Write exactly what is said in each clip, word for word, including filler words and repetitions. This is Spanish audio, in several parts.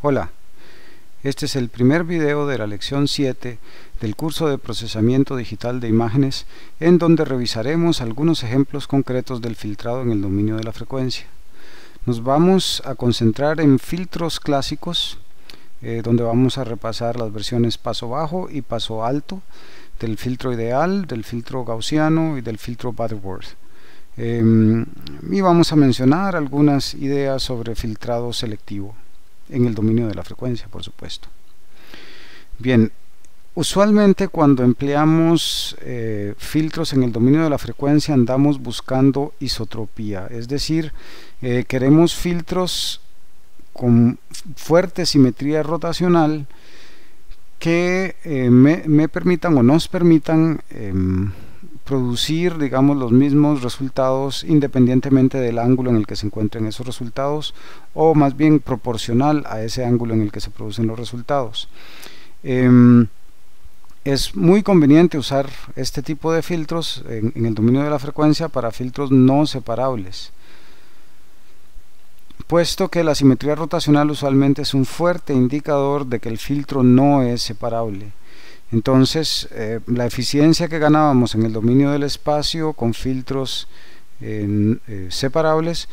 Hola, este es el primer video de la lección siete del curso de procesamiento digital de imágenes, en donde revisaremos algunos ejemplos concretos del filtrado en el dominio de la frecuencia. Nos vamos a concentrar en filtros clásicos, eh, donde vamos a repasar las versiones paso bajo y paso alto, del filtro ideal, del filtro gaussiano y del filtro Butterworth. Eh, y vamos a mencionar algunas ideas sobre filtrado selectivo en el dominio de la frecuencia, por supuesto. Bien, usualmente cuando empleamos eh, filtros en el dominio de la frecuencia andamos buscando isotropía, es decir, eh, queremos filtros con fuerte simetría rotacional que eh, me, me permitan o nos permitan eh, producir, digamos, los mismos resultados independientemente del ángulo en el que se encuentren esos resultados, o más bien proporcional a ese ángulo en el que se producen los resultados. Eh, es muy conveniente usar este tipo de filtros en, en el dominio de la frecuencia para filtros no separables, puesto que la simetría rotacional usualmente es un fuerte indicador de que el filtro no es separable. Entonces, eh, la eficiencia que ganábamos en el dominio del espacio con filtros eh, eh, separables,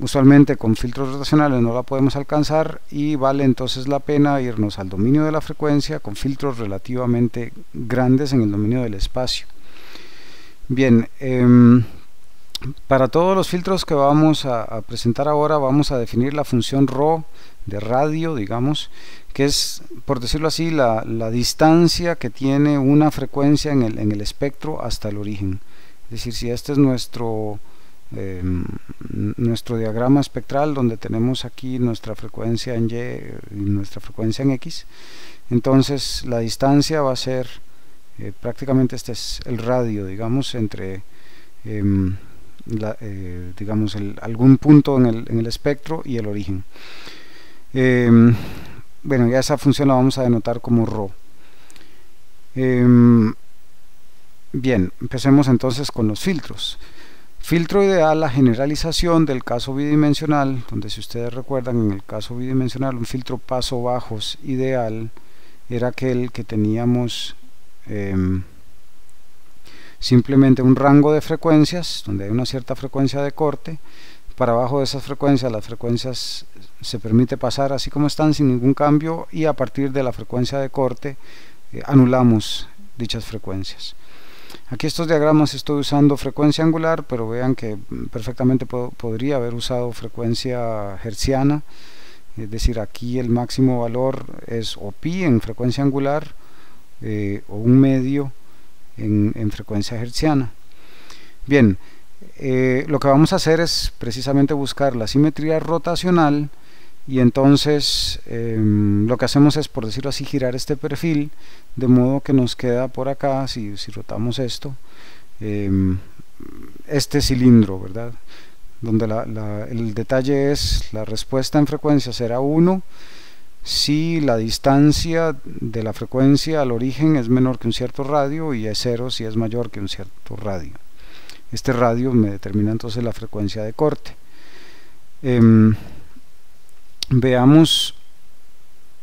usualmente con filtros rotacionales no la podemos alcanzar, y vale entonces la pena irnos al dominio de la frecuencia con filtros relativamente grandes en el dominio del espacio. Bien, eh, para todos los filtros que vamos a, a presentar ahora vamos a definir la función ρ de radio, digamos, que es, por decirlo así, la, la distancia que tiene una frecuencia en el, en el espectro hasta el origen. Es decir, si este es nuestro, eh, nuestro diagrama espectral, donde tenemos aquí nuestra frecuencia en Y y nuestra frecuencia en X, entonces la distancia va a ser, eh, prácticamente este es el radio, digamos, entre... Eh, La, eh, digamos el, algún punto en el, en el espectro y el origen. Eh, bueno, ya esa función la vamos a denotar como ρ. Eh, bien, empecemos entonces con los filtros. Filtro ideal, la generalización del caso bidimensional, donde, si ustedes recuerdan, en el caso bidimensional un filtro paso bajos ideal era aquel que teníamos eh, simplemente un rango de frecuencias, donde hay una cierta frecuencia de corte. Para abajo de esas frecuencias, las frecuencias se permite pasar así como están, sin ningún cambio, y a partir de la frecuencia de corte eh, anulamos dichas frecuencias. Aquí estos diagramas estoy usando frecuencia angular, pero vean que perfectamente po- podría haber usado frecuencia hertziana, es decir, aquí el máximo valor es o pi en frecuencia angular eh, o un medio En, en frecuencia hertziana. Bien, eh, lo que vamos a hacer es precisamente buscar la simetría rotacional, y entonces eh, lo que hacemos es, por decirlo así, girar este perfil, de modo que nos queda por acá, si, si rotamos esto, eh, este cilindro, ¿verdad?, donde la, la, el detalle es la respuesta en frecuencia será uno si la distancia de la frecuencia al origen es menor que un cierto radio, y es cero si es mayor que un cierto radio. Este radio me determina entonces la frecuencia de corte. Eh, veamos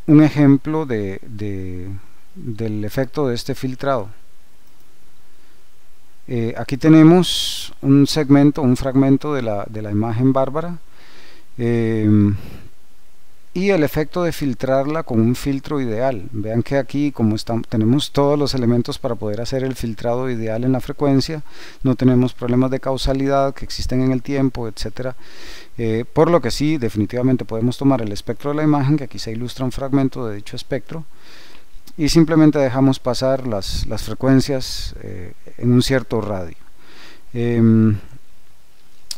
un ejemplo de, de, del efecto de este filtrado. Eh, aquí tenemos un segmento, un fragmento de la, de la imagen bárbara, eh, y el efecto de filtrarla con un filtro ideal. Vean que aquí, como estamos, tenemos todos los elementos para poder hacer el filtrado ideal en la frecuencia, no tenemos problemas de causalidad que existen en el tiempo, etcétera. Eh, por lo que sí, definitivamente podemos tomar el espectro de la imagen, que aquí se ilustra un fragmento de dicho espectro, y simplemente dejamos pasar las, las frecuencias eh, en un cierto radio. Eh,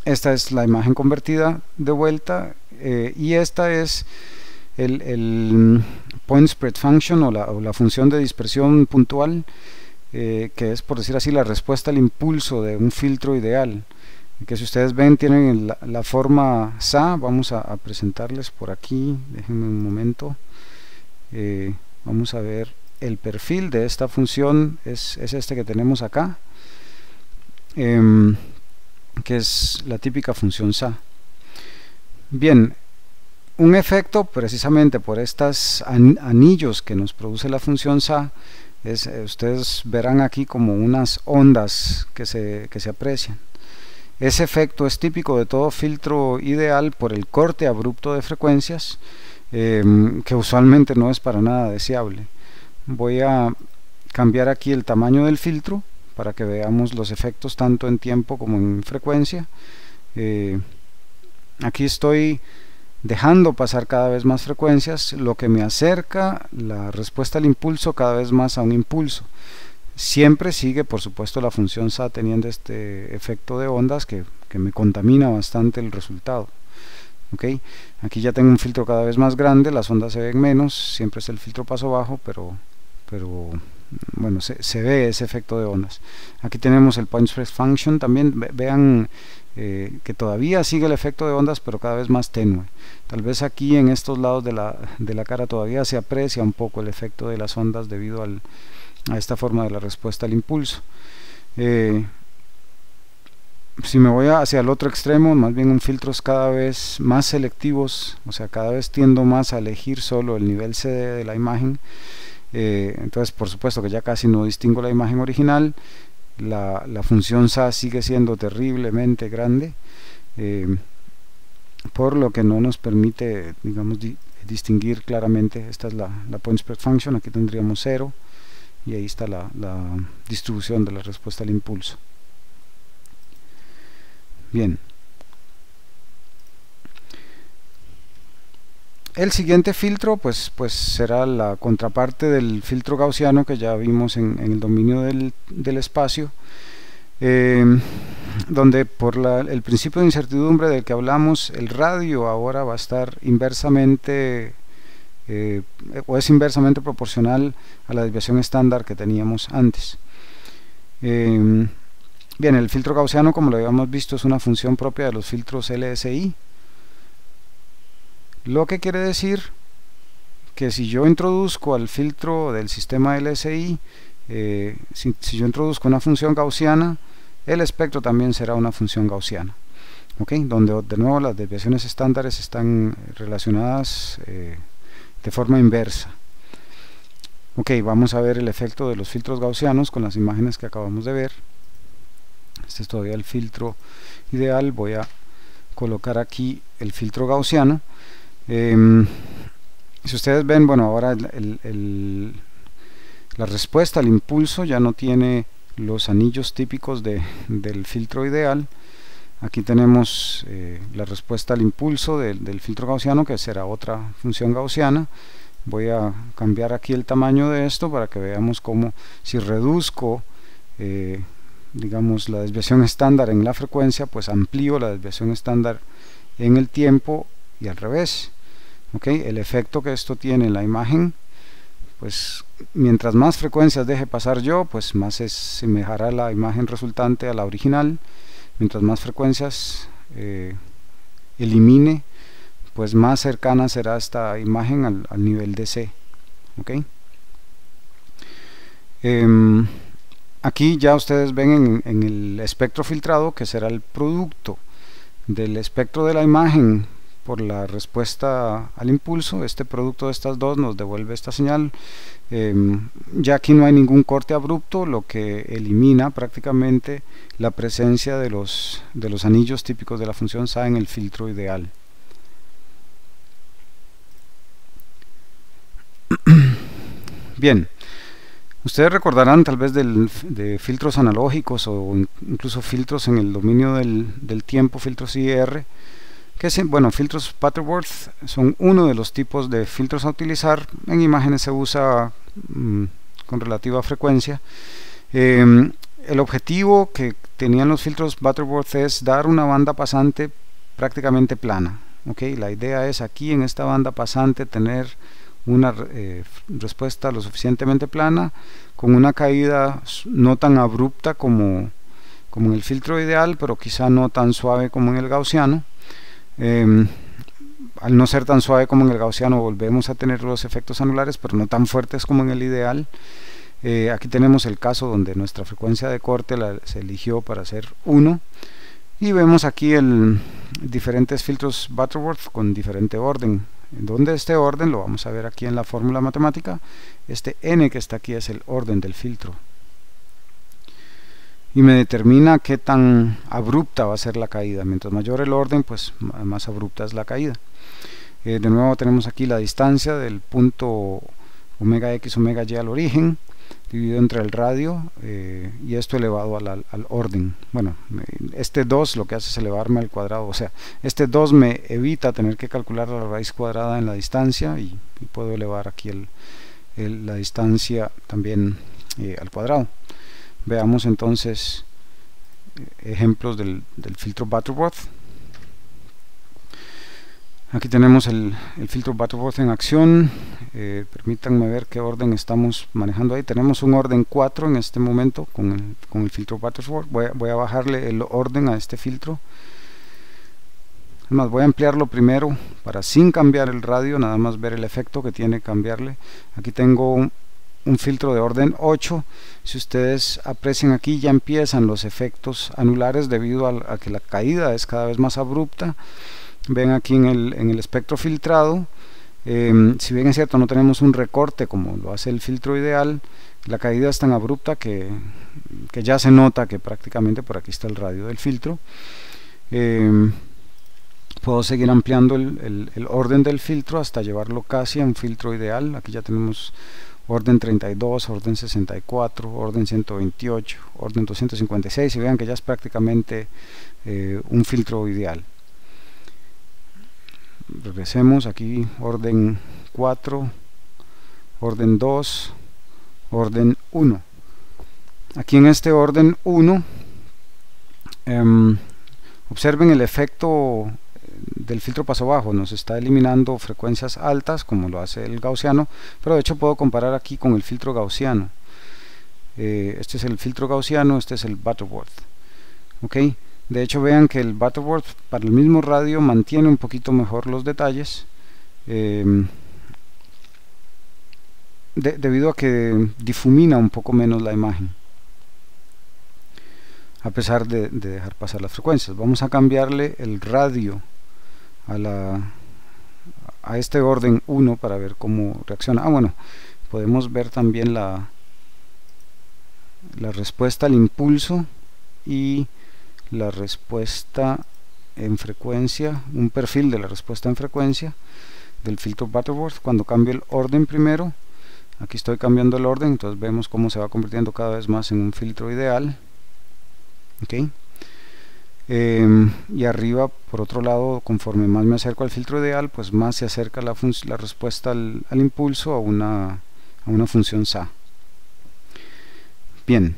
esta es la imagen convertida de vuelta, eh, y esta es el, el point spread function, o la, o la función de dispersión puntual, eh, que es, por decir así, la respuesta al impulso de un filtro ideal, que, si ustedes ven, tienen la, la forma S A. Vamos a, a presentarles por aquí, déjenme un momento. Eh, vamos a ver el perfil de esta función, es, es este que tenemos acá, eh, que es la típica función S A. Bien, un efecto precisamente por estos an anillos que nos produce la función Sa es, eh, ustedes verán aquí como unas ondas que se, que se aprecian. Ese efecto es típico de todo filtro ideal por el corte abrupto de frecuencias, eh, que usualmente no es para nada deseable. Voy a cambiar aquí el tamaño del filtro para que veamos los efectos tanto en tiempo como en frecuencia. Eh, aquí estoy dejando pasar cada vez más frecuencias, lo que me acerca la respuesta al impulso cada vez más a un impulso. Siempre sigue, por supuesto, la función Sa teniendo este efecto de ondas que, que me contamina bastante el resultado. ¿Okay? Aquí ya tengo un filtro cada vez más grande, las ondas se ven menos, siempre es el filtro paso bajo, pero, pero bueno, se, se ve ese efecto de ondas. Aquí tenemos el point spread function también, ve, vean eh, que todavía sigue el efecto de ondas, pero cada vez más tenue. Tal vez aquí en estos lados de la, de la cara todavía se aprecia un poco el efecto de las ondas debido al... a esta forma de la respuesta al impulso. Eh, si me voy hacia el otro extremo, más bien un filtros cada vez más selectivos, o sea, cada vez tiendo más a elegir solo el nivel C D de la imagen, eh, entonces por supuesto que ya casi no distingo la imagen original, la, la función Sa sigue siendo terriblemente grande, eh, por lo que no nos permite, digamos, di, distinguir claramente. Esta es la, la point spread function, aquí tendríamos cero, y ahí está la, la distribución de la respuesta al impulso. Bien, el siguiente filtro pues, pues será la contraparte del filtro gaussiano que ya vimos en, en el dominio del, del espacio, eh, donde por la, el principio de incertidumbre del que hablamos, el radio ahora va a estar inversamente Eh, o es inversamente proporcional a la desviación estándar que teníamos antes. Eh, bien, el filtro gaussiano, como lo habíamos visto, es una función propia de los filtros L S I, lo que quiere decir que si yo introduzco al filtro del sistema L S I, eh, si, si yo introduzco una función gaussiana, el espectro también será una función gaussiana, ¿okay? Donde de nuevo las desviaciones estándares están relacionadas eh, de forma inversa. Ok, vamos a ver el efecto de los filtros gaussianos con las imágenes que acabamos de ver. Este es todavía el filtro ideal. Voy a colocar aquí el filtro gaussiano. Eh, si ustedes ven, bueno, ahora el, el, el, la respuesta al impulso ya no tiene los anillos típicos de, del filtro ideal. Aquí tenemos eh, la respuesta al impulso del, del filtro gaussiano, que será otra función gaussiana. Voy a cambiar aquí el tamaño de esto para que veamos cómo, si reduzco eh, digamos la desviación estándar en la frecuencia, pues amplío la desviación estándar en el tiempo y al revés. ¿Okay? El efecto que esto tiene en la imagen, pues mientras más frecuencias deje pasar yo, pues más se asemejará la imagen resultante a la original. Mientras más frecuencias eh, elimine, pues más cercana será esta imagen al, al nivel de C. ¿Okay? Eh, aquí ya ustedes ven en, en el espectro filtrado que será el producto del espectro de la imagen por la respuesta al impulso. Este producto de estas dos nos devuelve esta señal. Eh, ya aquí no hay ningún corte abrupto, lo que elimina prácticamente la presencia de los, de los anillos típicos de la función Sa en el filtro ideal. Bien, ustedes recordarán tal vez del, de filtros analógicos o incluso filtros en el dominio del, del tiempo, filtros I R, que es, bueno, filtros Butterworth son uno de los tipos de filtros a utilizar. En imágenes se usa mmm, con relativa frecuencia. Eh, el objetivo que tenían los filtros Butterworth es dar una banda pasante prácticamente plana. ¿Okay? La idea es aquí en esta banda pasante tener una eh, respuesta lo suficientemente plana, con una caída no tan abrupta como, como en el filtro ideal, pero quizá no tan suave como en el gaussiano. Eh, al no ser tan suave como en el gaussiano, volvemos a tener los efectos anulares, pero no tan fuertes como en el ideal. Eh, aquí tenemos el caso donde nuestra frecuencia de corte la, se eligió para ser uno, Y vemos aquí el diferentes filtros Butterworth con diferente orden, donde este orden lo vamos a ver aquí en la fórmula matemática. Este n que está aquí es el orden del filtro y me determina qué tan abrupta va a ser la caída. Mientras mayor el orden, pues más abrupta es la caída. Eh, de nuevo tenemos aquí la distancia del punto omega x omega y al origen dividido entre el radio, eh, y esto elevado al, al, al orden. Bueno, este dos lo que hace es elevarme al cuadrado, o sea, este dos me evita tener que calcular la raíz cuadrada en la distancia y, y puedo elevar aquí el, el, la distancia también eh, al cuadrado. Veamos entonces ejemplos del, del filtro Butterworth. Aquí tenemos el, el filtro Butterworth en acción. Eh, permítanme ver qué orden estamos manejando ahí. Tenemos un orden cuatro en este momento con el, con el filtro Butterworth. Voy a, voy a bajarle el orden a este filtro. Además, voy a ampliarlo primero para, sin cambiar el radio, nada más ver el efecto que tiene cambiarle. Aquí tengo un, un filtro de orden ocho. Si ustedes aprecian, aquí ya empiezan los efectos anulares debido a, a que la caída es cada vez más abrupta. Ven aquí en el, en el espectro filtrado, eh, si bien es cierto no tenemos un recorte como lo hace el filtro ideal, la caída es tan abrupta que, que ya se nota que prácticamente por aquí está el radio del filtro. Eh, puedo seguir ampliando el, el, el orden del filtro hasta llevarlo casi a un filtro ideal. Aquí ya tenemos orden treinta y dos, orden sesenta y cuatro, orden ciento veintiocho, orden doscientos cincuenta y seis, y vean que ya es prácticamente eh, un filtro ideal. Regresemos aquí, orden cuatro, orden dos, orden uno. Aquí en este orden uno, eh, observen el efecto del filtro paso bajo. Nos está eliminando frecuencias altas como lo hace el gaussiano, pero de hecho puedo comparar aquí con el filtro gaussiano. Eh, este es el filtro gaussiano, este es el Butterworth. Ok. De hecho, vean que el Butterworth para el mismo radio mantiene un poquito mejor los detalles, eh, de, debido a que difumina un poco menos la imagen, a pesar de, de dejar pasar las frecuencias. Vamos a cambiarle el radio a, la, a este orden uno para ver cómo reacciona. Ah, bueno, podemos ver también la, la respuesta al impulso y la respuesta en frecuencia, un perfil de la respuesta en frecuencia del filtro Butterworth cuando cambio el orden primero. Aquí estoy cambiando el orden, entonces vemos cómo se va convirtiendo cada vez más en un filtro ideal. ¿Okay? Eh, y arriba, por otro lado, conforme más me acerco al filtro ideal, pues más se acerca la, la respuesta al, al impulso a una, a una función sa. Bien.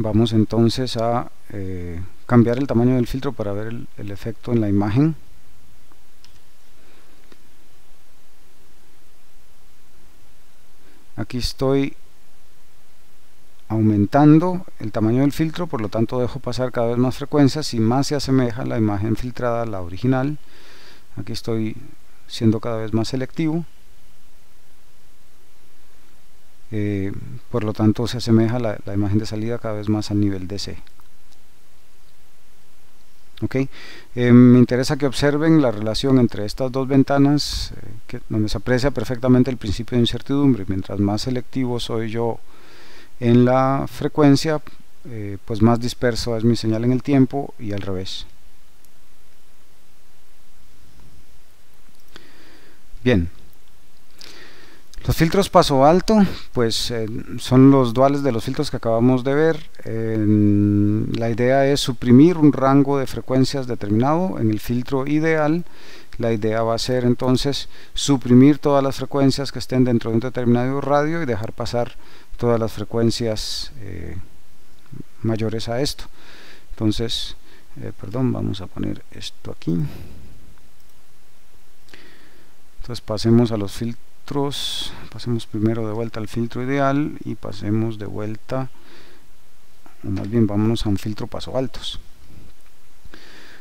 Vamos entonces a eh, cambiar el tamaño del filtro para ver el, el efecto en la imagen. Aquí estoy aumentando el tamaño del filtro, por lo tanto dejo pasar cada vez más frecuencias y más se asemeja la imagen filtrada a la original. Aquí estoy siendo cada vez más selectivo. Eh, por lo tanto se asemeja la, la imagen de salida cada vez más al nivel D C. Ok, eh, me interesa que observen la relación entre estas dos ventanas, eh, que, donde se aprecia perfectamente el principio de incertidumbre. Mientras más selectivo soy yo en la frecuencia, eh, pues más disperso es mi señal en el tiempo, y al revés. Bien. Los filtros paso alto, pues eh, son los duales de los filtros que acabamos de ver. Eh, la idea es suprimir un rango de frecuencias determinado. En el filtro ideal, la idea va a ser entonces suprimir todas las frecuencias que estén dentro de un determinado radio y dejar pasar todas las frecuencias eh, mayores a esto. Entonces, eh, perdón, vamos a poner esto aquí. Entonces pasemos a los filtros. Pasemos primero de vuelta al filtro ideal y pasemos de vuelta, o más bien vámonos a un filtro paso altos.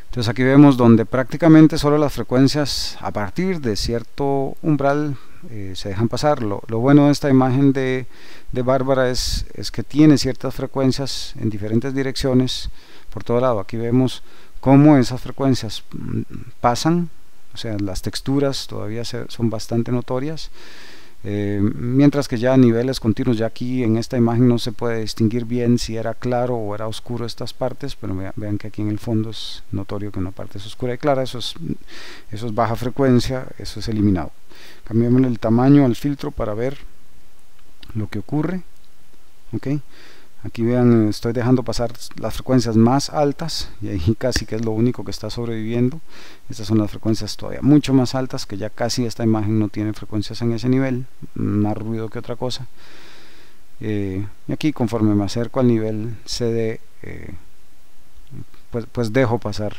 Entonces aquí vemos donde prácticamente solo las frecuencias a partir de cierto umbral eh, se dejan pasar. Lo, lo bueno de esta imagen de, de Bárbara es, es que tiene ciertas frecuencias en diferentes direcciones por todo lado. Aquí vemos cómo esas frecuencias pasan, o sea, las texturas todavía se, son bastante notorias, eh, mientras que ya a niveles continuos, ya aquí en esta imagen no se puede distinguir bien si era claro o era oscuro estas partes, pero vean, vean que aquí en el fondo es notorio que una parte es oscura y clara. Eso es, eso es baja frecuencia, eso es eliminado. Cambiamos el tamaño al filtro para ver lo que ocurre. Ok, aquí vean, estoy dejando pasar las frecuencias más altas y ahí casi que es lo único que está sobreviviendo. Estas son las frecuencias todavía mucho más altas, que ya casi esta imagen no tiene frecuencias en ese nivel, más ruido que otra cosa. Eh, y aquí conforme me acerco al nivel C D, eh, pues, pues dejo pasar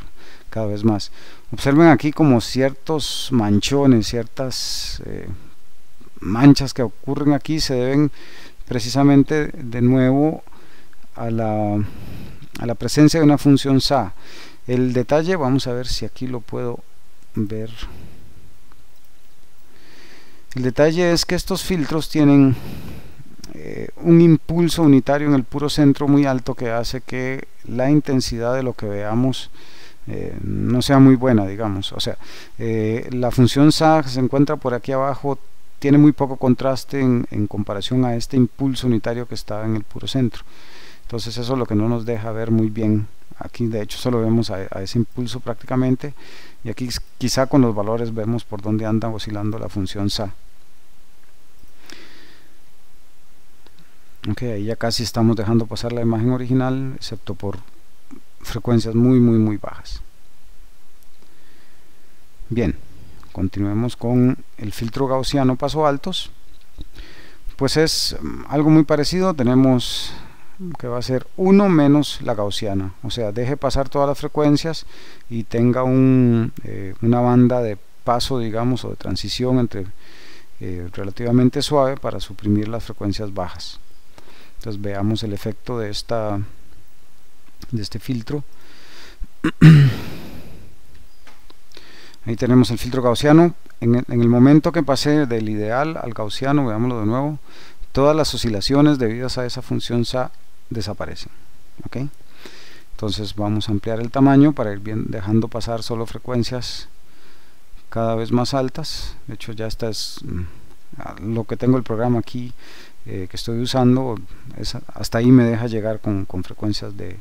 cada vez más. Observen aquí como ciertos manchones, ciertas eh, manchas que ocurren aquí se deben precisamente de nuevo a la, a la presencia de una función sa. El detalle, vamos a ver si aquí lo puedo ver, el detalle es que estos filtros tienen eh, un impulso unitario en el puro centro muy alto, que hace que la intensidad de lo que veamos eh, no sea muy buena, digamos. O sea, eh, la función sa se encuentra por aquí abajo, tiene muy poco contraste en, en comparación a este impulso unitario que está en el puro centro. Entonces eso es lo que no nos deja ver muy bien. Aquí de hecho solo vemos a, a ese impulso prácticamente, y aquí quizá con los valores vemos por dónde anda oscilando la función sa. Ok, ahí ya casi estamos dejando pasar la imagen original, excepto por frecuencias muy muy muy bajas. Bien, continuemos con el filtro gaussiano paso altos. Pues es algo muy parecido, tenemos que va a ser uno menos la gaussiana, o sea, deje pasar todas las frecuencias y tenga un, eh, una banda de paso, digamos, o de transición entre eh, relativamente suave para suprimir las frecuencias bajas. Entonces veamos el efecto de esta de este filtro. Ahí tenemos el filtro gaussiano. En el, en el momento que pasé del ideal al gaussiano, veámoslo de nuevo, todas las oscilaciones debidas a esa función sa desaparecen. ¿Okay? Entonces vamos a ampliar el tamaño para ir bien, dejando pasar solo frecuencias cada vez más altas. De hecho ya esta es lo que tengo el programa aquí eh, que estoy usando, es, hasta ahí me deja llegar con, con frecuencias de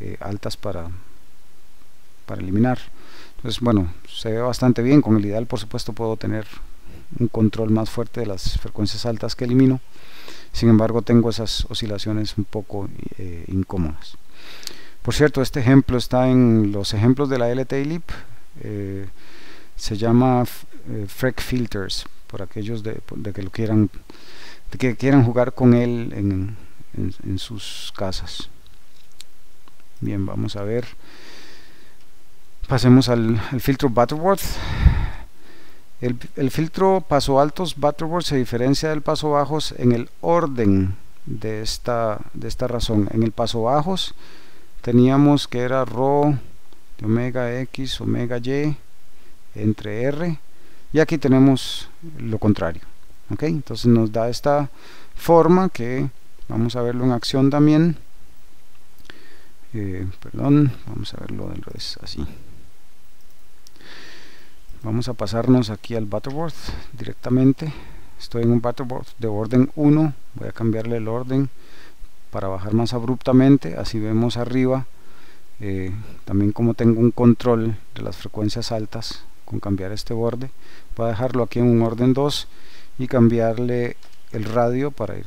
eh, altas para, para eliminar. Entonces, bueno, se ve bastante bien. Con el ideal, por supuesto, puedo tener un control más fuerte de las frecuencias altas que elimino. Sin embargo, tengo esas oscilaciones un poco eh, incómodas. Por cierto, este ejemplo está en los ejemplos de la L T L I P. Eh, se llama eh, F R E C Filters, por aquellos de, de que lo quieran, de que quieran jugar con él en, en, en sus casas. Bien, vamos a ver. Pasemos al, al filtro Butterworth. El, el filtro paso altos Butterworth se diferencia del paso bajos en el orden de esta, de esta razón. En el paso bajos teníamos que era rho de omega x, omega y entre r, y aquí tenemos lo contrario. ¿Ok? Entonces nos da esta forma que vamos a verlo en acción también. Eh, perdón, vamos a verlo del revés, así. Vamos a pasarnos aquí al Butterworth directamente. Estoy en un Butterworth de orden uno. Voy a cambiarle el orden para bajar más abruptamente. Así vemos arriba eh, también como tengo un control de las frecuencias altas con cambiar este borde. Voy a dejarlo aquí en un orden dos y cambiarle el radio para ir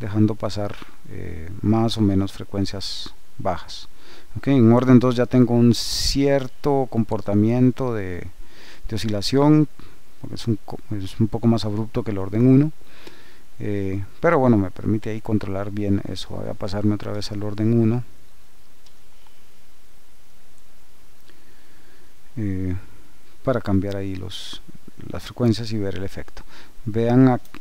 dejando pasar eh, más o menos frecuencias bajas. Okay, en orden dos ya tengo un cierto comportamiento de de oscilación, porque es un, es un poco más abrupto que el orden uno, eh, pero bueno, me permite ahí controlar bien eso. Voy a pasarme otra vez al orden uno, eh, para cambiar ahí los, las frecuencias y ver el efecto. Vean aquí,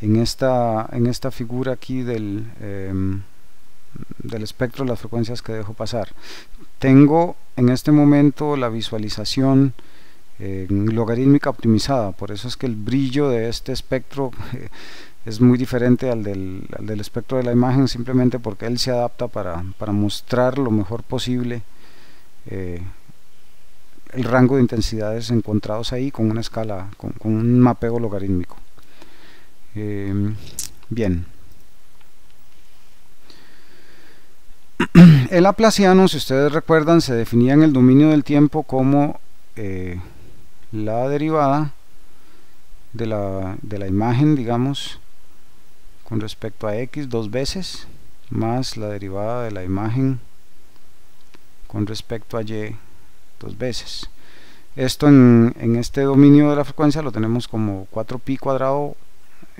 en esta, en esta figura aquí del, eh, del espectro, las frecuencias que dejo pasar. Tengo en este momento la visualización eh, logarítmica optimizada. Por eso es que el brillo de este espectro eh, es muy diferente al del, al del espectro de la imagen, simplemente porque él se adapta para, para mostrar lo mejor posible eh, el rango de intensidades encontrados ahí con una escala, con, con un mapeo logarítmico. Eh, bien, el Laplaciano, si ustedes recuerdan, se definía en el dominio del tiempo como eh, la derivada de la, de la imagen, digamos, con respecto a x dos veces, más la derivada de la imagen con respecto a y dos veces. Esto en, en este dominio de la frecuencia lo tenemos como cuatro pi cuadrado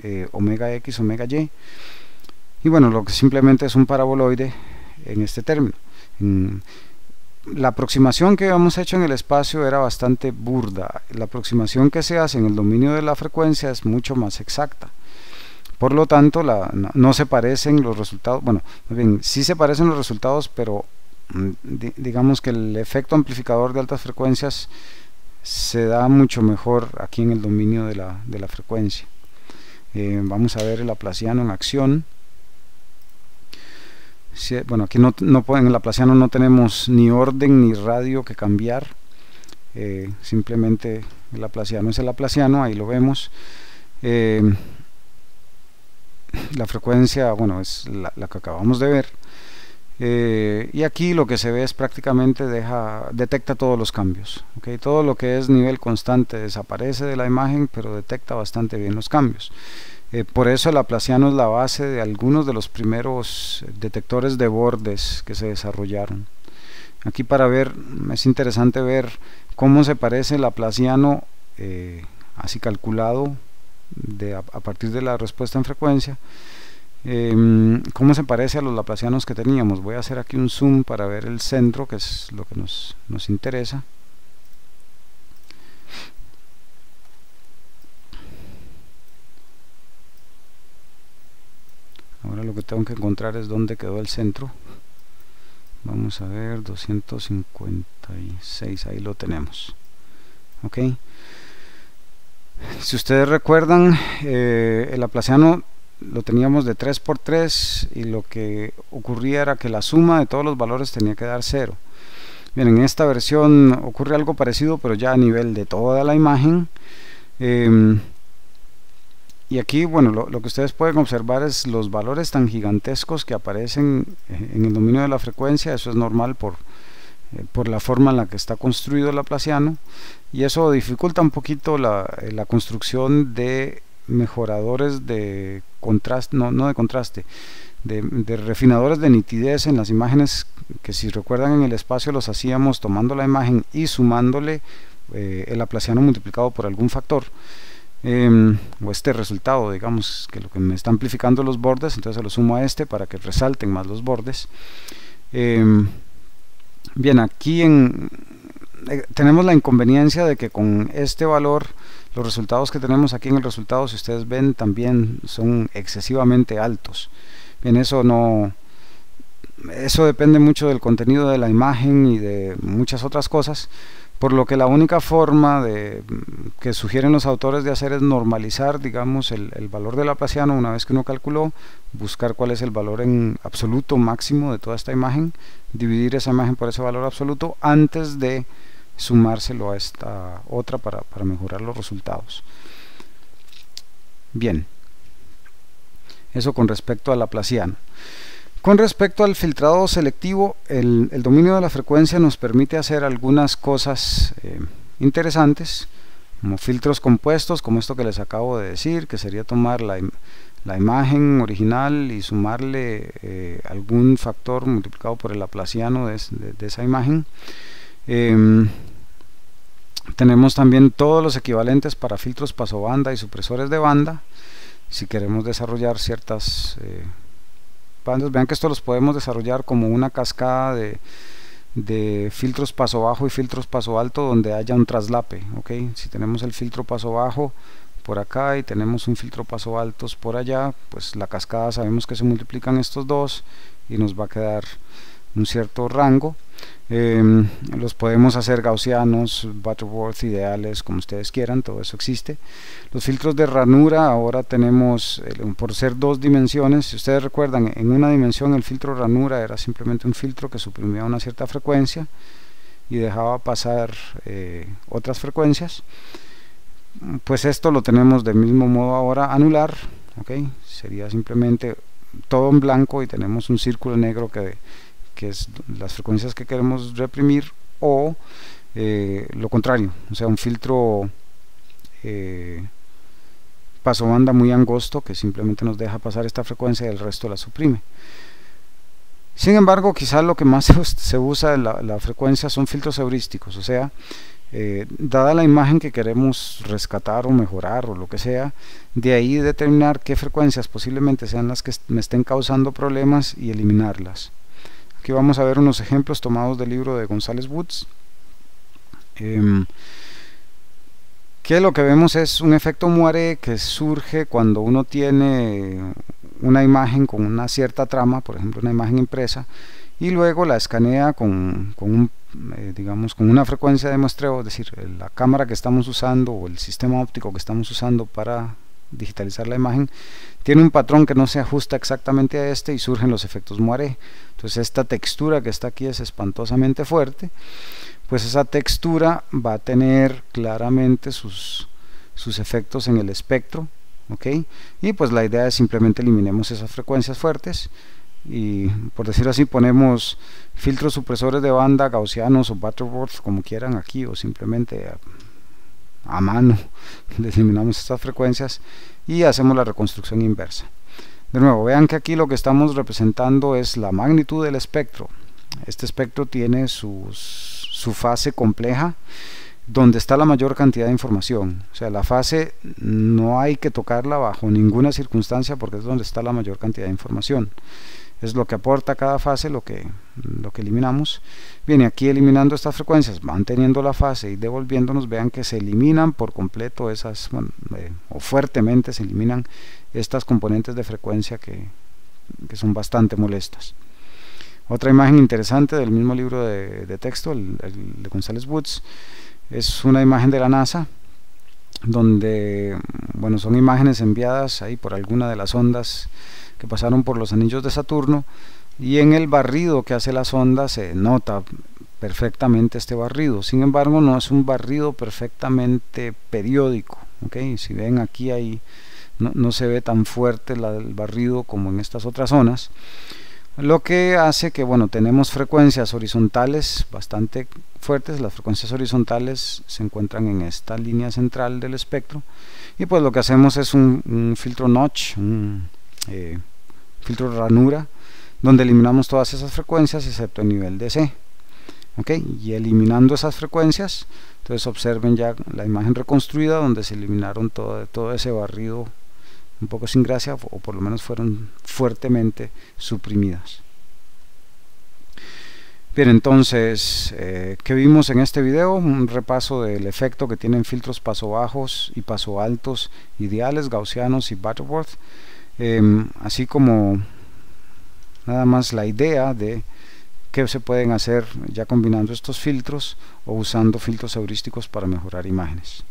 eh, omega x omega y, y bueno, lo que simplemente es un paraboloide en este término. En, la aproximación que habíamos hecho en el espacio era bastante burda. La aproximación que se hace en el dominio de la frecuencia es mucho más exacta. Por lo tanto, la, no, no se parecen los resultados. Bueno, bien, sí se parecen los resultados, pero digamos que el efecto amplificador de altas frecuencias se da mucho mejor aquí en el dominio de la, de la frecuencia. Eh, vamos a ver el Laplaciano en acción. Sí, bueno, aquí no, no pueden, en el Laplaciano no tenemos ni orden ni radio que cambiar, eh, simplemente el Laplaciano es el Laplaciano, ahí lo vemos. Eh, la frecuencia, bueno, es la, la que acabamos de ver. Eh, y aquí lo que se ve es prácticamente deja, detecta todos los cambios, ¿okay? Todo lo que es nivel constante desaparece de la imagen, pero detecta bastante bien los cambios. Eh, por eso el Laplaciano es la base de algunos de los primeros detectores de bordes que se desarrollaron. Aquí, para ver, es interesante ver cómo se parece el Laplaciano eh, así calculado de, a, a partir de la respuesta en frecuencia, eh, cómo se parece a los Laplacianos que teníamos. Voy a hacer aquí un zoom para ver el centro, que es lo que nos, nos interesa. Ahora lo que tengo que encontrar es dónde quedó el centro. Vamos a ver, doscientos cincuenta y seis, ahí lo tenemos. Ok, si ustedes recuerdan, eh, el Laplaciano lo teníamos de tres por tres, y lo que ocurría era que la suma de todos los valores tenía que dar cero. Bien, en esta versión ocurre algo parecido, pero ya a nivel de toda la imagen. eh, Y aquí, bueno, lo, lo que ustedes pueden observar es los valores tan gigantescos que aparecen en el dominio de la frecuencia. Eso es normal por, eh, por la forma en la que está construido el Laplaciano, y eso dificulta un poquito la, la construcción de mejoradores de contraste, no, no de contraste, de, de refinadores de nitidez en las imágenes, que, si recuerdan, en el espacio los hacíamos tomando la imagen y sumándole eh, el Laplaciano multiplicado por algún factor. Eh, o este resultado, digamos, que lo que me está amplificando los bordes, entonces se lo sumo a este para que resalten más los bordes. Eh, bien, aquí en, eh, tenemos la inconveniencia de que con este valor, los resultados que tenemos aquí en el resultado, si ustedes ven, también son excesivamente altos. Bien, eso no, eso depende mucho del contenido de la imagen y de muchas otras cosas, por lo que la única forma de, que sugieren los autores de hacer, es normalizar, digamos, el, el valor del Laplaciano. Una vez que uno calculó, buscar cuál es el valor en absoluto máximo de toda esta imagen, dividir esa imagen por ese valor absoluto antes de sumárselo a esta otra para, para mejorar los resultados. Bien, eso con respecto al Laplaciano. Con respecto al filtrado selectivo, el, el dominio de la frecuencia nos permite hacer algunas cosas eh, interesantes, como filtros compuestos, como esto que les acabo de decir, que sería tomar la, la imagen original y sumarle eh, algún factor multiplicado por el Laplaciano de, de, de esa imagen. Eh, tenemos también todos los equivalentes para filtros pasobanda y supresores de banda, si queremos desarrollar ciertas... Eh, vean que esto los podemos desarrollar como una cascada de, de filtros paso bajo y filtros paso alto donde haya un traslape, ¿okay? Si tenemos el filtro paso bajo por acá y tenemos un filtro paso altos por allá, pues la cascada, sabemos que se multiplican estos dos y nos va a quedar un cierto rango. Eh, los podemos hacer gaussianos, Butterworth, ideales, como ustedes quieran, todo eso existe. Los filtros de ranura, ahora tenemos, por ser dos dimensiones, si ustedes recuerdan, en una dimensión el filtro ranura era simplemente un filtro que suprimía una cierta frecuencia y dejaba pasar eh, otras frecuencias. Pues esto lo tenemos del mismo modo ahora, anular, ¿okay? Sería simplemente todo en blanco y tenemos un círculo negro que que es las frecuencias que queremos reprimir, o eh, lo contrario, o sea, un filtro eh, pasobanda muy angosto que simplemente nos deja pasar esta frecuencia y el resto la suprime. Sin embargo, quizás lo que más se, se usa en la, la frecuencia son filtros heurísticos, o sea, eh, dada la imagen que queremos rescatar o mejorar o lo que sea, de ahí determinar qué frecuencias posiblemente sean las que me estén causando problemas y eliminarlas. Aquí vamos a ver unos ejemplos tomados del libro de González Woods, eh, que lo que vemos es un efecto Moiré que surge cuando uno tiene una imagen con una cierta trama, por ejemplo una imagen impresa, y luego la escanea con, con, un, eh, digamos, con una frecuencia de muestreo, es decir, la cámara que estamos usando o el sistema óptico que estamos usando para digitalizar la imagen tiene un patrón que no se ajusta exactamente a este y surgen los efectos Moiré. Entonces esta textura que está aquí es espantosamente fuerte, pues esa textura va a tener claramente sus, sus efectos en el espectro, ¿okay? Y pues la idea es simplemente eliminemos esas frecuencias fuertes y, por decirlo así, ponemos filtros supresores de banda gaussianos o Butterworth, como quieran aquí, o simplemente a, a mano eliminamos estas frecuencias y hacemos la reconstrucción inversa. De nuevo, vean que aquí lo que estamos representando es la magnitud del espectro. Este espectro tiene sus, su fase compleja, donde está la mayor cantidad de información. O sea, la fase no hay que tocarla bajo ninguna circunstancia porque es donde está la mayor cantidad de información. Es lo que aporta cada fase, lo que, lo que eliminamos. Bien, aquí eliminando estas frecuencias, manteniendo la fase y devolviéndonos, vean que se eliminan por completo esas, bueno, eh, o fuertemente se eliminan estas componentes de frecuencia que, que son bastante molestas. Otra imagen interesante del mismo libro de, de texto, el, el de González Woods, es una imagen de la NASA, donde, bueno, son imágenes enviadas ahí por alguna de las ondas que pasaron por los anillos de Saturno, y en el barrido que hace la sonda se nota perfectamente este barrido. Sin embargo, no es un barrido perfectamente periódico, ¿okay? Si ven aquí, ahí no, no se ve tan fuerte la, el barrido como en estas otras zonas, lo que hace que, bueno, tenemos frecuencias horizontales bastante fuertes. Las frecuencias horizontales se encuentran en esta línea central del espectro, y pues lo que hacemos es un, un filtro notch, un eh, filtro ranura, donde eliminamos todas esas frecuencias excepto el nivel de C, ¿okay? Y eliminando esas frecuencias, entonces observen ya la imagen reconstruida, donde se eliminaron todo, todo ese barrido un poco sin gracia, o por lo menos fueron fuertemente suprimidas. Bien, entonces, eh, ¿qué vimos en este video? Un repaso del efecto que tienen filtros paso bajos y paso altos ideales, gaussianos y Butterworth, eh, así como nada más la idea de qué se pueden hacer ya combinando estos filtros o usando filtros heurísticos para mejorar imágenes.